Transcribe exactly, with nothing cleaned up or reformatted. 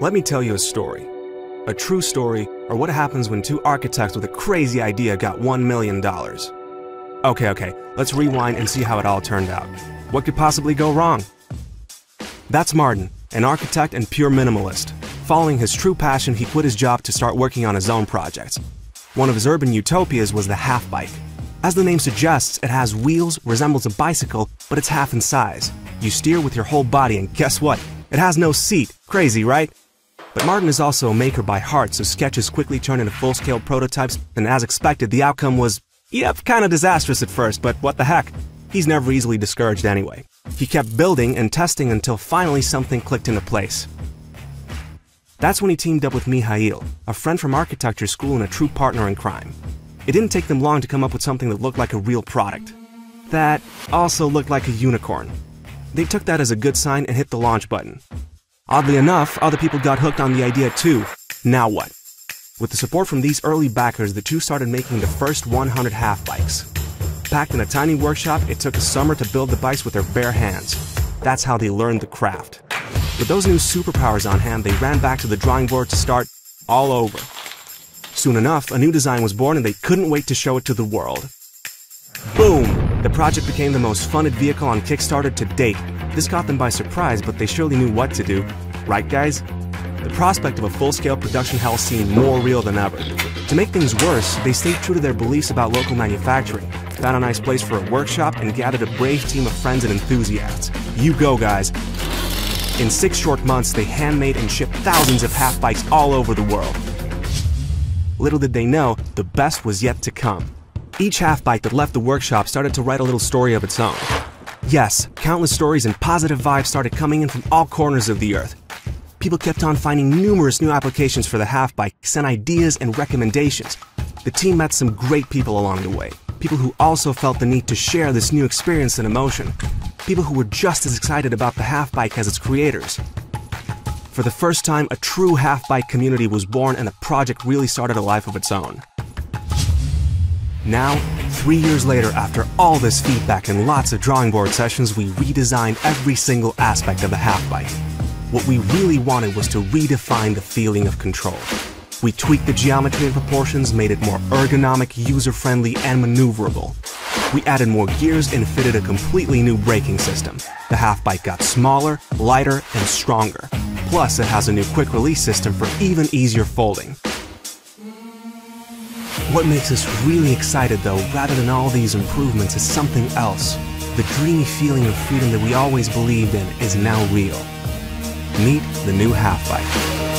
Let me tell you a story. A true story, or what happens when two architects with a crazy idea got one million dollars. Okay, okay, let's rewind and see how it all turned out. What could possibly go wrong? That's Martin, an architect and pure minimalist. Following his true passion, he quit his job to start working on his own projects. One of his urban utopias was the half-bike. As the name suggests, it has wheels, resembles a bicycle, but it's half in size. You steer with your whole body, and guess what? It has no seat. Crazy, right? But Martin is also a maker by heart, so sketches quickly turn into full-scale prototypes, and as expected, the outcome was, yep, kinda disastrous at first, but what the heck? He's never easily discouraged anyway. He kept building and testing until finally something clicked into place. That's when he teamed up with Mihail, a friend from architecture school and a true partner in crime. It didn't take them long to come up with something that looked like a real product. That also looked like a unicorn. They took that as a good sign and hit the launch button. Oddly enough, other people got hooked on the idea too. Now what? With the support from these early backers, the two started making the first one hundred half bikes. Packed in a tiny workshop, it took a summer to build the bikes with their bare hands. That's how they learned the craft. With those new superpowers on hand, they ran back to the drawing board to start all over. Soon enough, a new design was born and they couldn't wait to show it to the world. Boom! The project became the most funded vehicle on Kickstarter to date. This caught them by surprise, but they surely knew what to do. Right, guys? The prospect of a full-scale production hell seemed more real than ever. To make things worse, they stayed true to their beliefs about local manufacturing, found a nice place for a workshop, and gathered a brave team of friends and enthusiasts. You go, guys! In six short months, they handmade and shipped thousands of half-bikes all over the world. Little did they know, the best was yet to come. Each half-bike that left the workshop started to write a little story of its own. Yes, countless stories and positive vibes started coming in from all corners of the earth. People kept on finding numerous new applications for the half-bike, sent ideas and recommendations. The team met some great people along the way, people who also felt the need to share this new experience and emotion, people who were just as excited about the half-bike as its creators. For the first time, a true half-bike community was born and the project really started a life of its own. Now, three years later, after all this feedback and lots of drawing board sessions, we redesigned every single aspect of the half-bike. What we really wanted was to redefine the feeling of control. We tweaked the geometry and proportions, made it more ergonomic, user-friendly, and maneuverable. We added more gears and fitted a completely new braking system. The half-bike got smaller, lighter, and stronger. Plus, it has a new quick-release system for even easier folding. What makes us really excited, though, rather than all these improvements, is something else. The dreamy feeling of freedom that we always believed in is now real. Meet the new half-bike.